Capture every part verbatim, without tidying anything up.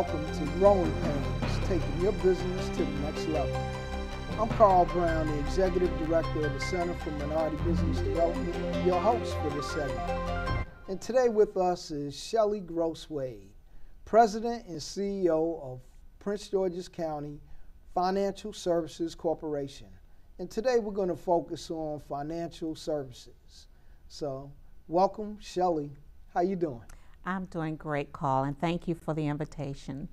Welcome to Growing Pains, taking your business to the next level. I'm Carl Brown, the Executive Director of the Center for Minority Business Development, your host for this segment. And today with us is Shelley Gross-Wade, President and C E O of Prince George's County Financial Services Corporation. And today we're going to focus on financial services. So, welcome, Shelley. How you doing? I'm doing great, Carl, and thank you for the invitation.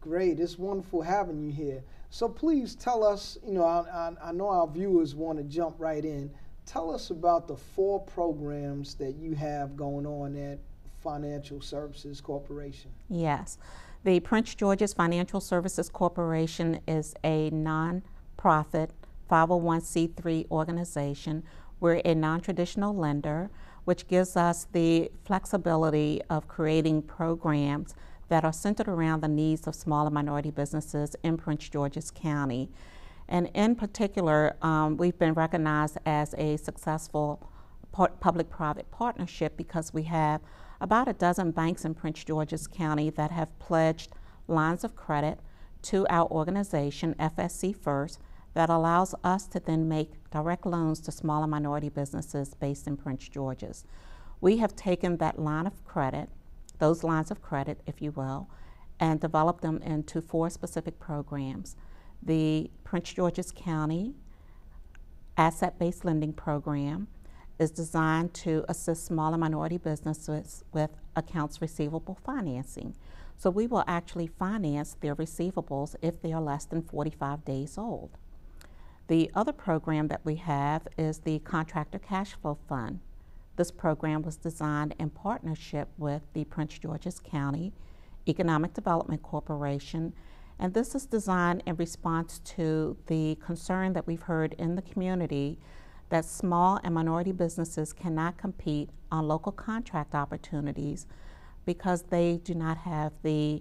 Great. It's wonderful having you here. So please tell us, you know, I, I, I know our viewers want to jump right in. Tell us about the four programs that you have going on at Financial Services Corporation. Yes. The Prince George's Financial Services Corporation is a nonprofit five oh one c three organization. We're a non-traditional lender, which gives us the flexibility of creating programs that are centered around the needs of small and minority businesses in Prince George's County. And in particular, um, we've been recognized as a successful public-private partnership because we have about a dozen banks in Prince George's County that have pledged lines of credit to our organization, F S C First, that allows us to then make direct loans to small and minority businesses based in Prince George's. We have taken that line of credit, those lines of credit, if you will, and developed them into four specific programs. The Prince George's County Asset-Based Lending Program is designed to assist small and minority businesses with accounts receivable financing. So we will actually finance their receivables if they are less than forty-five days old. The other program that we have is the Contractor Cash Flow Fund. This program was designed in partnership with the Prince George's County Economic Development Corporation, and this is designed in response to the concern that we've heard in the community that small and minority businesses cannot compete on local contract opportunities because they do not have the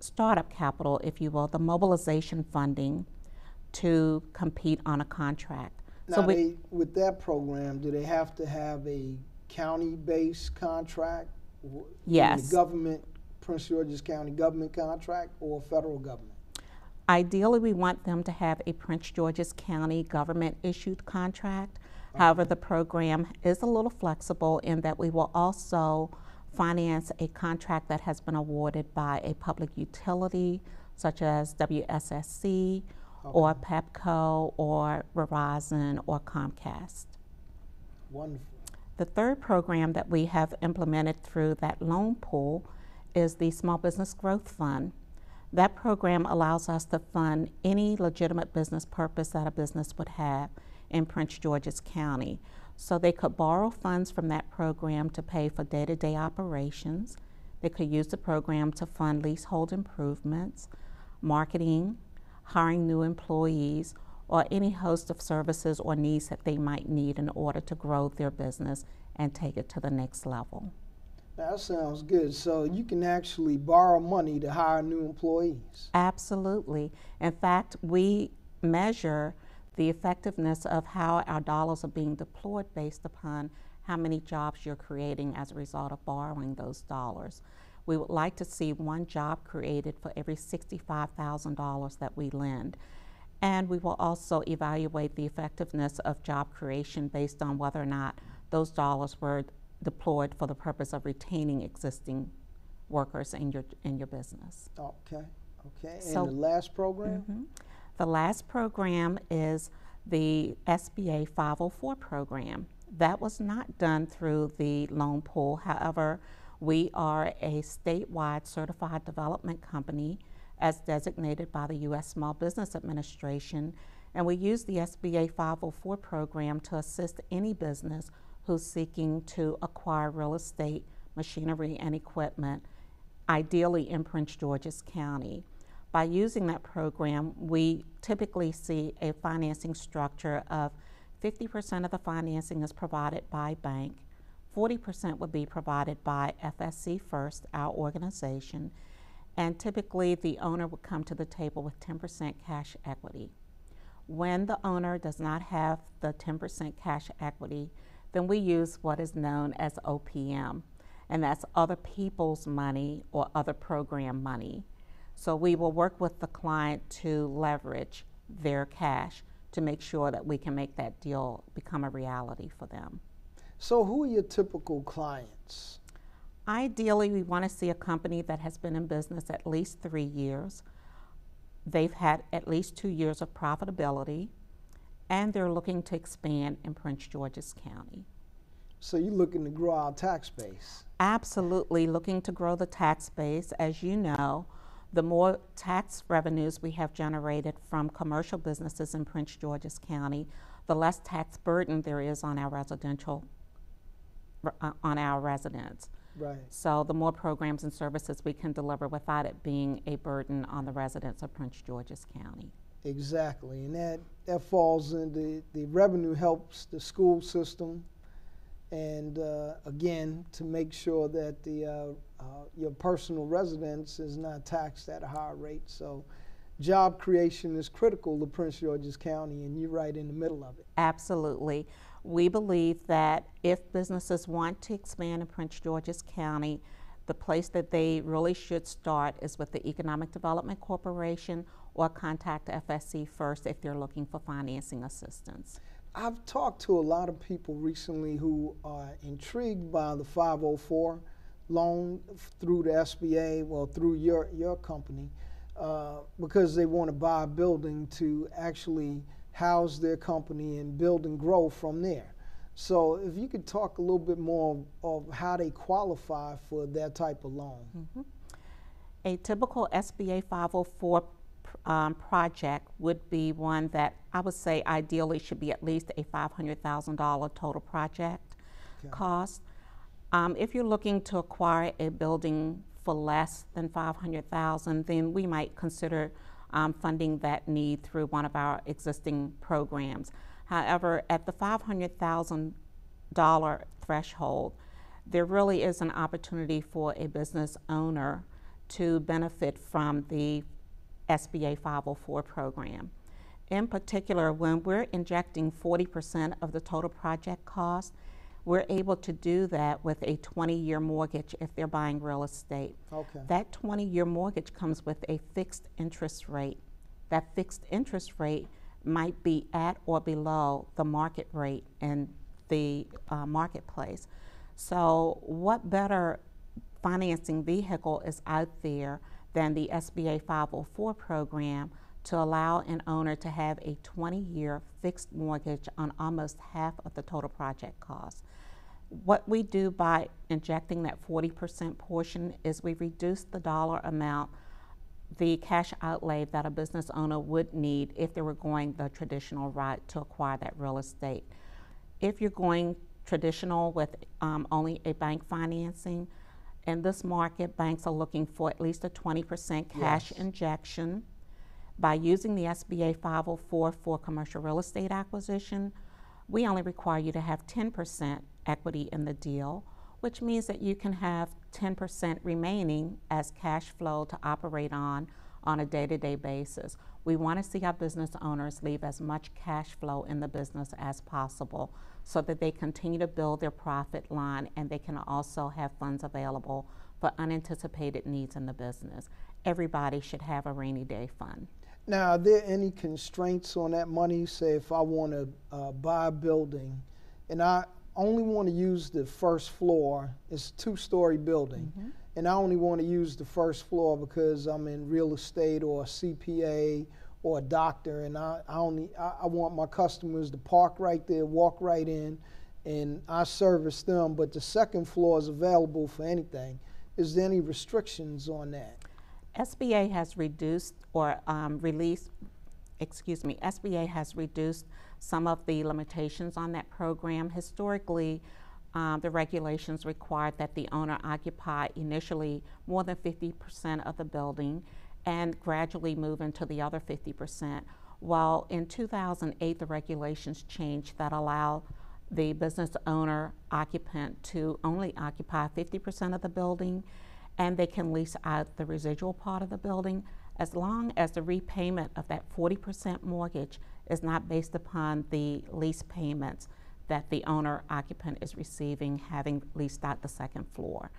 startup capital, if you will, the mobilization funding to compete on a contract. Now, so we, they, with that program, do they have to have a county-based contract? Yes. The government, Prince George's County government contract, or federal government? Ideally, we want them to have a Prince George's County government-issued contract. Okay. However, the program is a little flexible in that we will also finance a contract that has been awarded by a public utility, such as W S S C, okay, or Pepco, or Verizon, or Comcast. Wonderful. The third program that we have implemented through that loan pool is the Small Business Growth Fund. That program allows us to fund any legitimate business purpose that a business would have in Prince George's County. So they could borrow funds from that program to pay for day-to-day operations. They could use the program to fund leasehold improvements, marketing, hiring new employees, or any host of services or needs that they might need in order to grow their business and take it to the next level. That sounds good. So you can actually borrow money to hire new employees. Absolutely. In fact, we measure the effectiveness of how our dollars are being deployed based upon how many jobs you're creating as a result of borrowing those dollars. We would like to see one job created for every sixty-five thousand dollars that we lend. And we will also evaluate the effectiveness of job creation based on whether or not those dollars were deployed for the purpose of retaining existing workers in your, in your business. Okay, okay. And so, the last program? Mm-hmm. The last program is the S B A five oh four program. That was not done through the loan pool. However, we are a statewide certified development company as designated by the U S Small Business Administration, and we use the S B A five oh four program to assist any business who's seeking to acquire real estate, machinery, and equipment, ideally in Prince George's County. By using that program, we typically see a financing structure of fifty percent of the financing is provided by bank, forty percent would be provided by F S C First, our organization, and typically the owner would come to the table with ten percent cash equity. When the owner does not have the ten percent cash equity, then we use what is known as O P M, and that's other people's money or other program money. So we will work with the client to leverage their cash to make sure that we can make that deal become a reality for them. So who are your typical clients? Ideally, we want to see a company that has been in business at least three years. They've had at least two years of profitability, and they're looking to expand in Prince George's County. So you're looking to grow our tax base? Absolutely, looking to grow the tax base. As you know, the more tax revenues we have generated from commercial businesses in Prince George's County, the less tax burden there is on our residential, uh, on our residents. Right. So the more programs and services we can deliver without it being a burden on the residents of Prince George's County. Exactly, and that, that falls into the, the revenue helps the school system, and uh, again, to make sure that the uh, uh, your personal residence is not taxed at a higher rate. So job creation is critical to Prince George's County, and you're right in the middle of it. Absolutely. We believe that if businesses want to expand in Prince George's County, the place that they really should start is with the Economic Development Corporation, or contact F S C first if they're looking for financing assistance. I've talked to a lot of people recently who are intrigued by the five oh four loan through the S B A, well, through your, your company, uh, because they want to buy a building to actually house their company and build and grow from there. So if you could talk a little bit more of how they qualify for that type of loan. Mm-hmm. A typical S B A five oh four Um, project would be one that I would say ideally should be at least a five hundred thousand dollar total project okay. cost. Um, if you're looking to acquire a building for less than five hundred thousand dollars, then we might consider um, funding that need through one of our existing programs. However, at the five hundred thousand dollar threshold, there really is an opportunity for a business owner to benefit from the S B A five oh four program. In particular, when we're injecting forty percent of the total project cost, we're able to do that with a twenty year mortgage if they're buying real estate. Okay. That twenty year mortgage comes with a fixed interest rate. That fixed interest rate might be at or below the market rate in the uh, marketplace. So what better financing vehicle is out there than the S B A five oh four program to allow an owner to have a twenty year fixed mortgage on almost half of the total project cost. What we do by injecting that forty percent portion is we reduce the dollar amount, the cash outlay that a business owner would need if they were going the traditional route to acquire that real estate. If you're going traditional with um, only a bank financing, in this market, banks are looking for at least a twenty percent cash yes. injection. By using the S B A five oh four for commercial real estate acquisition, we only require you to have ten percent equity in the deal, which means that you can have ten percent remaining as cash flow to operate on on a day-to-day basis. We want to see our business owners leave as much cash flow in the business as possible so that they continue to build their profit line, and they can also have funds available for unanticipated needs in the business. Everybody should have a rainy day fund. Now, are there any constraints on that money? Say if I want to uh, buy a building and I only want to use the first floor, it's a two story building, mm-hmm. and I only want to use the first floor because I'm in real estate or a C P A or a doctor, and I, I only I, I want my customers to park right there, walk right in, and I service them, but the second floor is available for anything. Is there any restrictions on that? S B A has reduced or um, released, excuse me, S B A has reduced some of the limitations on that program. Historically, Um, the regulations required that the owner occupy initially more than fifty percent of the building and gradually move into the other fifty percent. While in two thousand eight, the regulations changed that allow the business owner occupant to only occupy fifty percent of the building, and they can lease out the residual part of the building as long as the repayment of that forty percent mortgage is not based upon the lease payments that the owner-occupant is receiving, having leased out the second floor.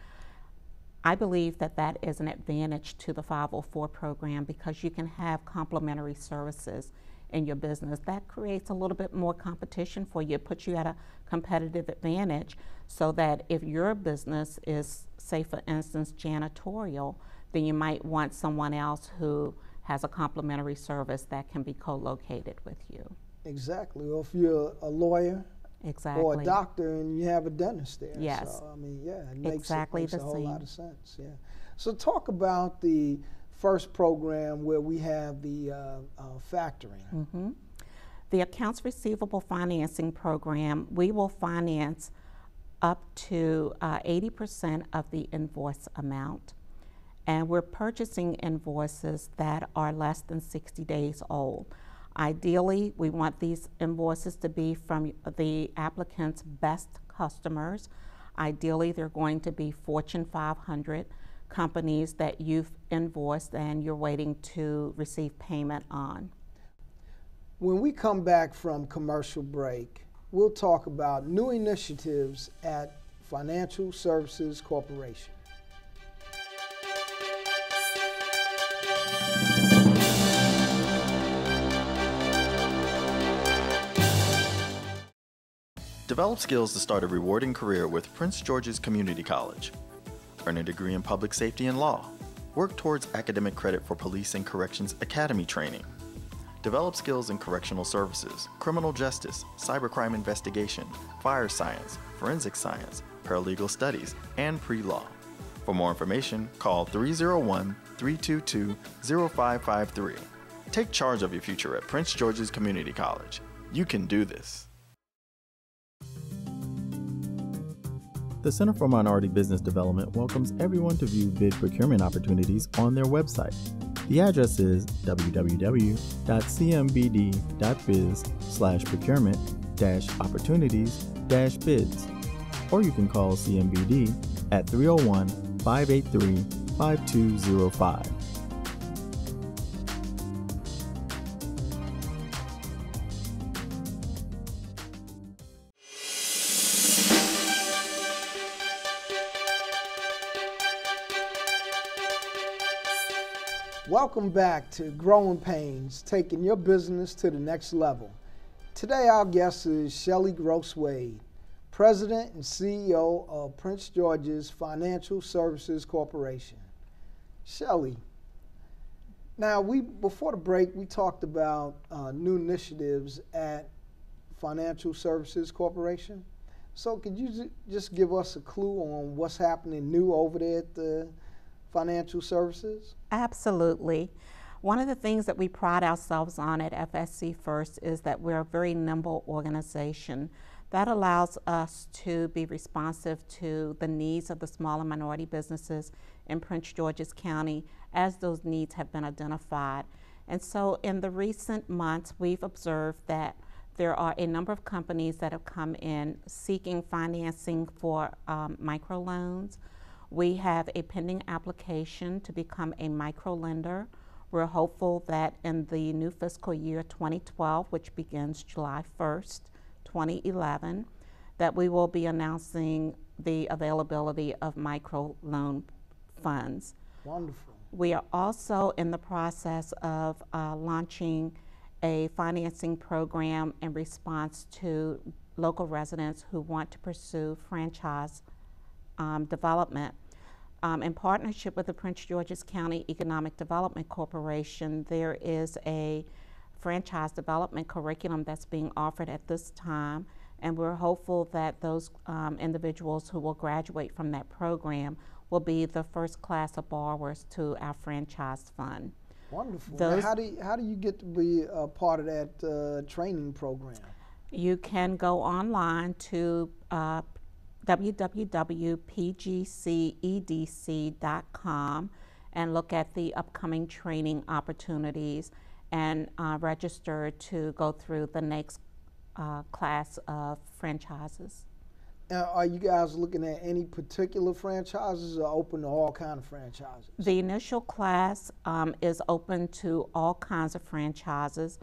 I believe that that is an advantage to the five oh four program because you can have complementary services in your business. That creates a little bit more competition for you. It puts you at a competitive advantage so that if your business is, say for instance, janitorial, then you might want someone else who has a complementary service that can be co-located with you. Exactly. Or if you're a lawyer, exactly, or a doctor and you have a dentist there. Yes. So, I mean, yeah, it makes, exactly it makes a whole same. lot of sense. Yeah. So talk about the first program where we have the uh, uh, factoring. Mm-hmm. The accounts receivable financing program, we will finance up to uh, eighty percent of the invoice amount. And we're purchasing invoices that are less than sixty days old. Ideally, we want these invoices to be from the applicant's best customers. Ideally, they're going to be Fortune five hundred companies that you've invoiced and you're waiting to receive payment on. When we come back from commercial break, we'll talk about new initiatives at Financial Services Corporation. Develop skills to start a rewarding career with Prince George's Community College. Earn a degree in public safety and law. Work towards academic credit for police and corrections academy training. Develop skills in correctional services, criminal justice, cybercrime investigation, fire science, forensic science, paralegal studies, and pre-law. For more information, call three oh one, three two two, oh five five three. Take charge of your future at Prince George's Community College. You can do this. The Center for Minority Business Development welcomes everyone to view bid procurement opportunities on their website. The address is w w w dot c m b d dot biz slash procurement dash opportunities dash bids, or you can call C M B D at three oh one, five eight three, five two oh five. Welcome back to Growing Pains, taking your business to the next level. Today our guest is Shelley Gross-Wade, President and C E O of Prince George's Financial Services Corporation. Shelley, now we before the break we talked about uh, new initiatives at Financial Services Corporation. So could you just give us a clue on what's happening new over there at the Financial Services? Absolutely. One of the things that we pride ourselves on at F S C First is that we're a very nimble organization. That allows us to be responsive to the needs of the small and minority businesses in Prince George's County as those needs have been identified. And so in the recent months, we've observed that there are a number of companies that have come in seeking financing for um, microloans. We have a pending application to become a microlender. We're hopeful that in the new fiscal year twenty twelve, which begins July first, twenty eleven, that we will be announcing the availability of microloan funds. Wonderful. We are also in the process of uh, launching a financing program in response to local residents who want to pursue franchise um, development. Um, in partnership with the Prince George's County Economic Development Corporation, there is a franchise development curriculum that's being offered at this time, and we're hopeful that those um, individuals who will graduate from that program will be the first class of borrowers to our franchise fund. Wonderful. Those, how do you, how do you get to be a part of that uh, training program? You can go online to uh, w w w dot p g c e d c dot com and look at the upcoming training opportunities and uh, register to go through the next uh, class of franchises. Uh, are you guys looking at any particular franchises or open to all kinds of franchises? The initial class um, is open to all kinds of franchises.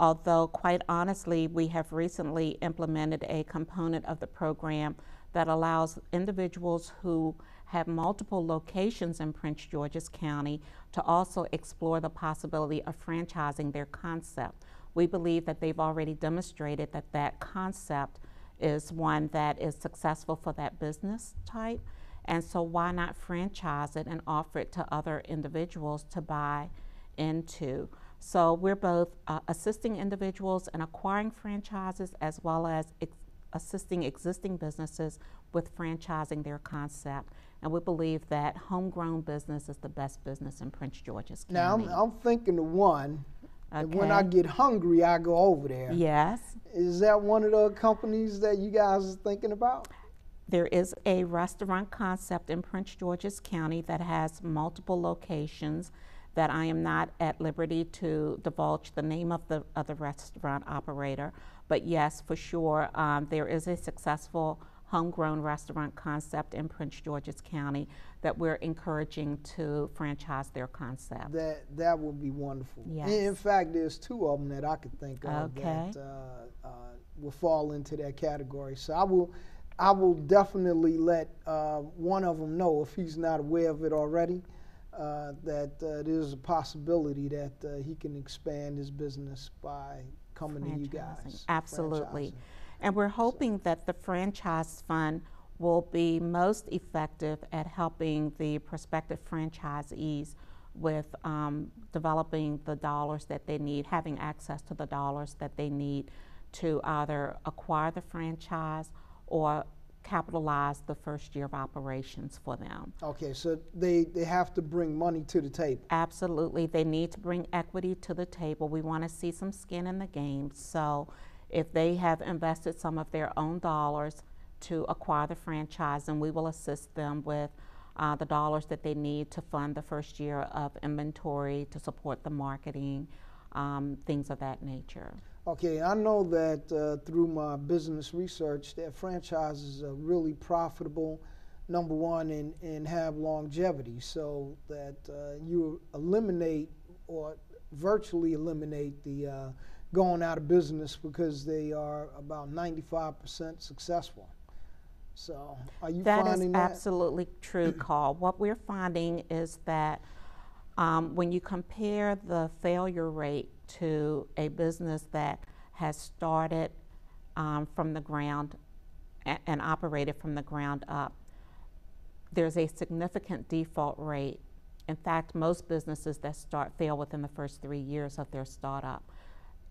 although quite honestly, we have recently implemented a component of the program that allows individuals who have multiple locations in Prince George's County to also explore the possibility of franchising their concept. We believe that they've already demonstrated that that concept is one that is successful for that business type, and so why not franchise it and offer it to other individuals to buy into. So we're both uh, assisting individuals in acquiring franchises as well as ex assisting existing businesses with franchising their concept. And we believe that homegrown business is the best business in Prince George's County. Now, I'm, I'm thinking of one. Okay. And when I get hungry, I go over there. Yes. Is that one of the companies that you guys are thinking about? There is a restaurant concept in Prince George's County that has multiple locations that I am not at liberty to divulge the name of the, of the restaurant operator. But yes, for sure, um, there is a successful homegrown restaurant concept in Prince George's County that we're encouraging to franchise their concept. That that would be wonderful. Yes. In fact, there's two of them that I could think of okay. that uh, uh, will fall into that category. So I will, I will definitely let uh, one of them know if he's not aware of it already. Uh, that uh, there's a possibility that uh, he can expand his business by coming to you guys. Absolutely. And we're hoping that the franchise fund will be most effective at helping the prospective franchisees with um, developing the dollars that they need, having access to the dollars that they need to either acquire the franchise or capitalize the first year of operations for them. Okay, so they, they have to bring money to the table. Absolutely, they need to bring equity to the table. We want to see some skin in the game. So if they have invested some of their own dollars to acquire the franchise, then we will assist them with uh, the dollars that they need to fund the first year of inventory, to support the marketing, um, things of that nature. Okay, I know that uh, through my business research that franchises are really profitable, number one, and, and have longevity, so that uh, you eliminate or virtually eliminate the uh, going out of business because they are about ninety-five percent successful. So are you that finding that? That is absolutely true, Carl. What we're finding is that um, when you compare the failure rate to a business that has started um, from the ground and operated from the ground up, there's a significant default rate. In fact, most businesses that start fail within the first three years of their startup.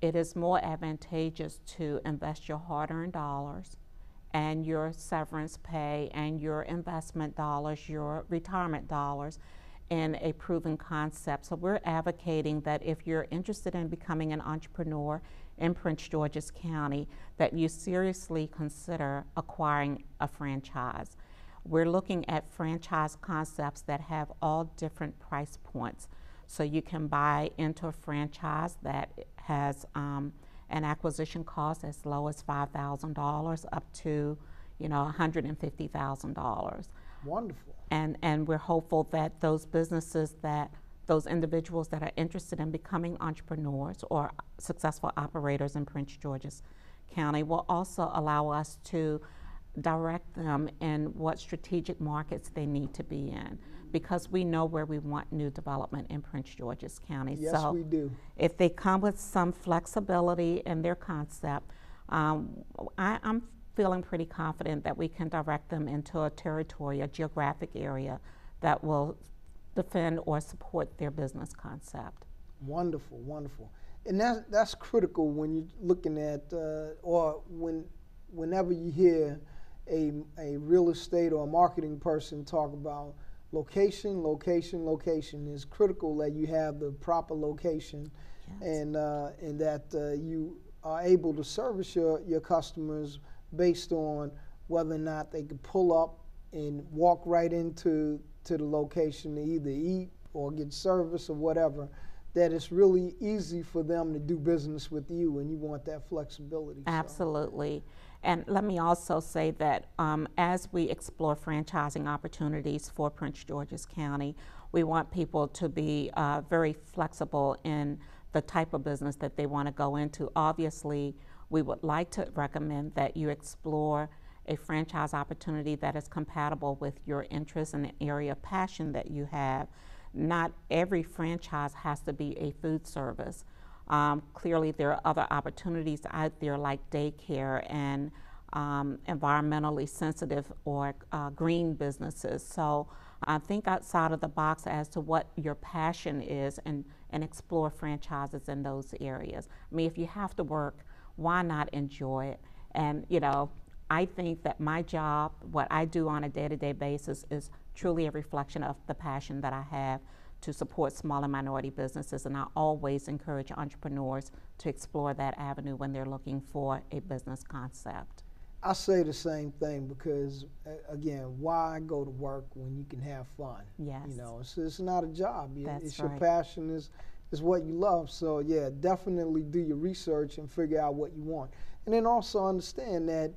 It is more advantageous to invest your hard-earned dollars and your severance pay and your investment dollars, your retirement dollars, in a proven concept. So we're advocating that if you're interested in becoming an entrepreneur in Prince George's County, that you seriously consider acquiring a franchise. We're looking at franchise concepts that have all different price points. So you can buy into a franchise that has um, an acquisition cost as low as five thousand dollars up to, you know, one hundred fifty thousand dollars. Wonderful. And, and we're hopeful that those businesses, that those individuals that are interested in becoming entrepreneurs or successful operators in Prince George's County will also allow us to direct them in what strategic markets they need to be in, because we know where we want new development in Prince George's County. Yes, so we do. If they come with some flexibility in their concept, um, I, I'm feeling pretty confident that we can direct them into a territory, a geographic area that will defend or support their business concept. Wonderful, wonderful. And that's, that's critical when you're looking at, uh, or when, whenever you hear a, a real estate or a marketing person talk about location, location, location, it's critical that you have the proper location. Yes. and, uh, and that uh, you are able to service your, your customers based on whether or not they could pull up and walk right into to the location to either eat or get service or whatever, that it's really easy for them to do business with you, and you want that flexibility. Absolutely. So. And let me also say that um, as we explore franchising opportunities for Prince George's County, we want people to be uh, very flexible in the type of business that they want to go into. Obviously, we would like to recommend that you explore a franchise opportunity that is compatible with your interests and the area of passion that you have. Not every franchise has to be a food service. Um, clearly, there are other opportunities out there like daycare and um, environmentally sensitive or uh, green businesses. So I think outside of the box as to what your passion is, and, and explore franchises in those areas. I mean, if you have to work, why not enjoy it? And, you know, I think that my job, what I do on a day-to-day basis, is truly a reflection of the passion that I have to support small and minority businesses, and I always encourage entrepreneurs to explore that avenue when they're looking for a business concept. I say the same thing, because again, why go to work when you can have fun? Yes. You know, it's, it's not a job. That's it's right. Your passion is, is what you love. So yeah, definitely do your research and figure out what you want. And then also understand that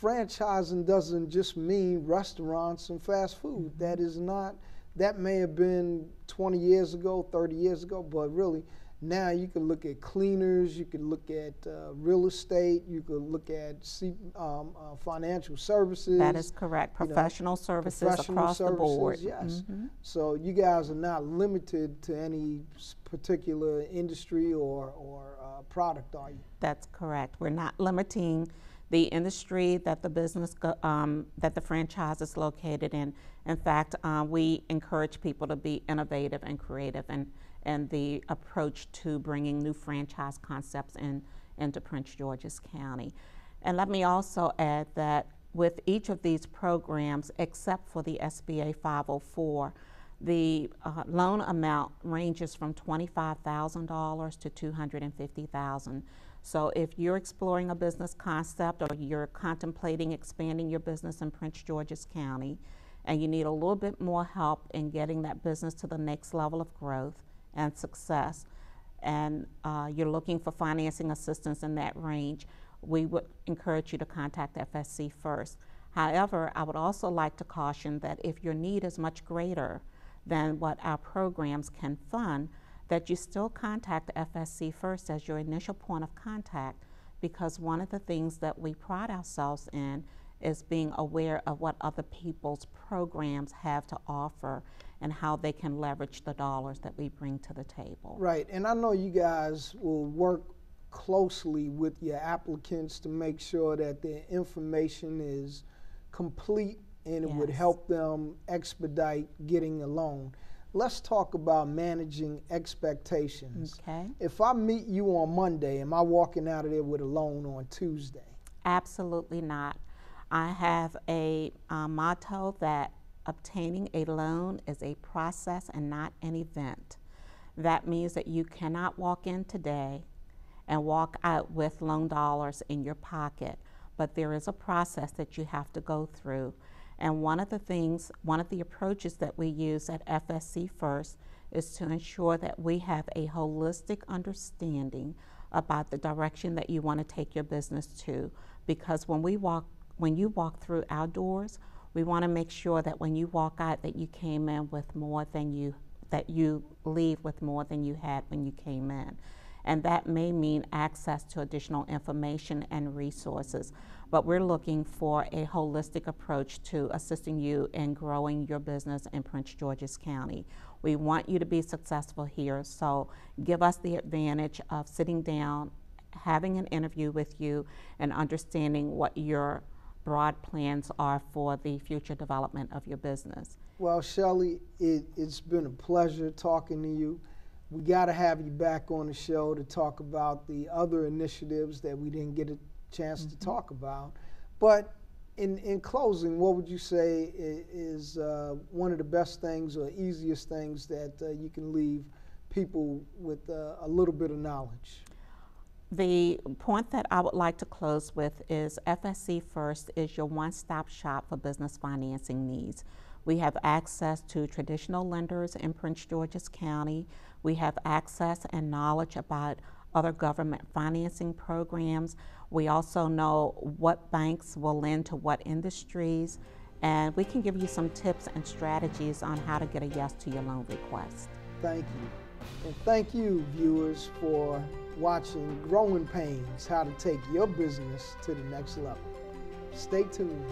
franchising doesn't just mean restaurants and fast food. Mm-hmm. That is not, that may have been twenty years ago, thirty years ago, but really now you can look at cleaners, you can look at uh, real estate, you can look at um, uh, financial services. That is correct. Professional you know, services professional across services, the board. Yes. Mm-hmm. So you guys are not limited to any particular industry or, or uh, product, are you? That's correct. We're not limiting the industry that the business, um, that the franchise is located in. In fact, uh, we encourage people to be innovative and creative and, and the approach to bringing new franchise concepts in, into Prince George's County. And let me also add that with each of these programs, except for the S B A five oh four, the uh, loan amount ranges from twenty-five thousand dollars to two hundred fifty thousand dollars. So if you're exploring a business concept or you're contemplating expanding your business in Prince George's County and you need a little bit more help in getting that business to the next level of growth and success, and uh, you're looking for financing assistance in that range, we would encourage you to contact F S C first. However, I would also like to caution that if your need is much greater than what our programs can fund, that you still contact F S C first as your initial point of contact, because one of the things that we pride ourselves in is being aware of what other people's programs have to offer and how they can leverage the dollars that we bring to the table. Right, and I know you guys will work closely with your applicants to make sure that their information is complete and it yes. would help them expedite getting a loan. Let's talk about managing expectations. Okay. If I meet you on Monday, am I walking out of there with a loan on Tuesday? Absolutely not. I have a uh, motto that obtaining a loan is a process and not an event. That means that you cannot walk in today and walk out with loan dollars in your pocket, but there is a process that you have to go through. And one of the things, one of the approaches that we use at F S C First is to ensure that we have a holistic understanding about the direction that you want to take your business to. Because when we walk, when you walk through our doors, we want to make sure that when you walk out that you came in with more than you, that you leave with more than you had when you came in. And that may mean access to additional information and resources. But we're looking for a holistic approach to assisting you in growing your business in Prince George's County. We want you to be successful here, so give us the advantage of sitting down, having an interview with you, and understanding what your broad plans are for the future development of your business. Well, Shelley, it, it's been a pleasure talking to you. We got to have you back on the show to talk about the other initiatives that we didn't get a chance mm-hmm. to talk about. But in, in closing, what would you say is uh, one of the best things or easiest things that uh, you can leave people with uh, a little bit of knowledge? The point that I would like to close with is F S C First is your one-stop shop for business financing needs. We have access to traditional lenders in Prince George's County. We have access and knowledge about other government financing programs. We also know what banks will lend to what industries, and we can give you some tips and strategies on how to get a yes to your loan request. Thank you. And thank you, viewers, for watching Growing Pains, how to take your business to the next level. Stay tuned.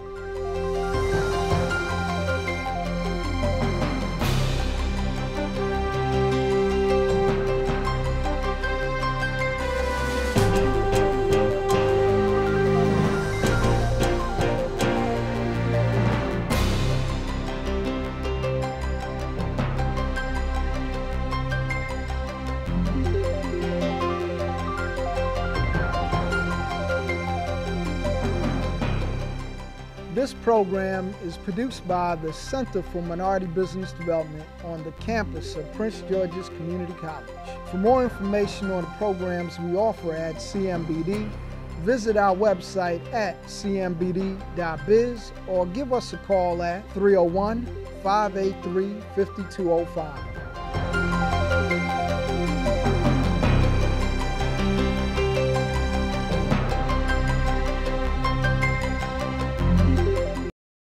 This program is produced by the Center for Minority Business Development on the campus of Prince George's Community College. For more information on the programs we offer at C M B D, visit our website at c m b d dot biz or give us a call at three oh one, five eight three, five two oh five.